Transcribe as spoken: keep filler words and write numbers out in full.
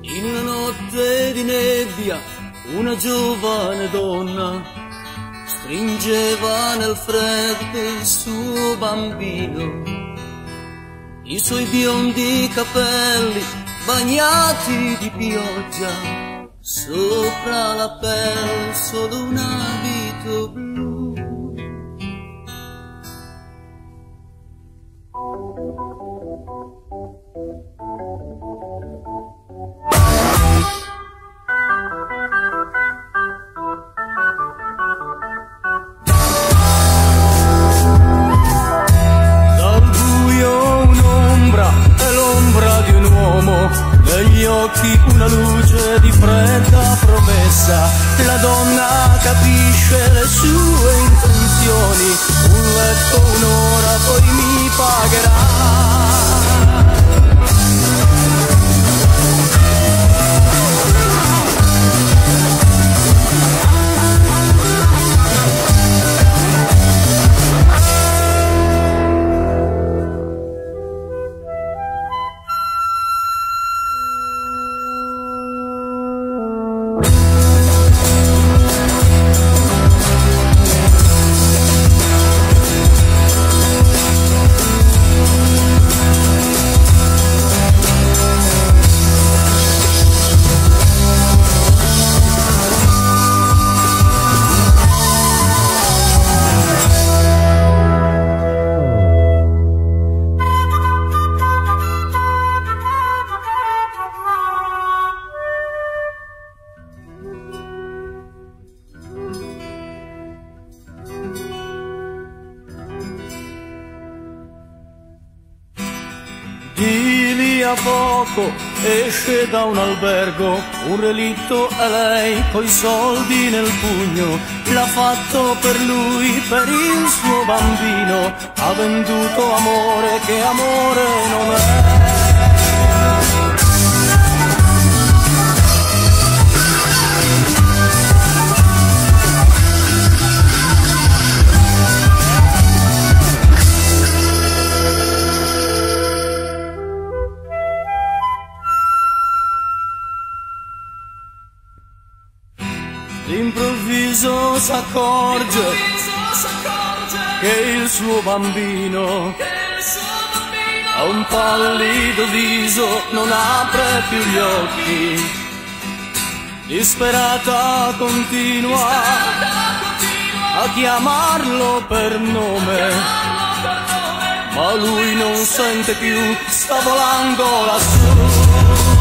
In una notte di nebbia una giovane donna stringeva nel freddo il suo bambino. I suoi biondi capelli bagnati di pioggia, sopra la pelle solo un abito blu. Negli occhi una luce di fredda promessa, la donna capisce le sue intenzioni, un letto, un'ora, poi mi pagherà. Di lì a poco esce da un albergo un relitto a lei coi soldi nel pugno. L'ha fatto per lui, per il suo bambino, ha venduto amore che amore non è. D'improvviso s'accorge che il suo bambino ha un pallido viso, non apre più gli occhi. Disperata continua a chiamarlo per nome, ma lui non sente più, sta volando lassù.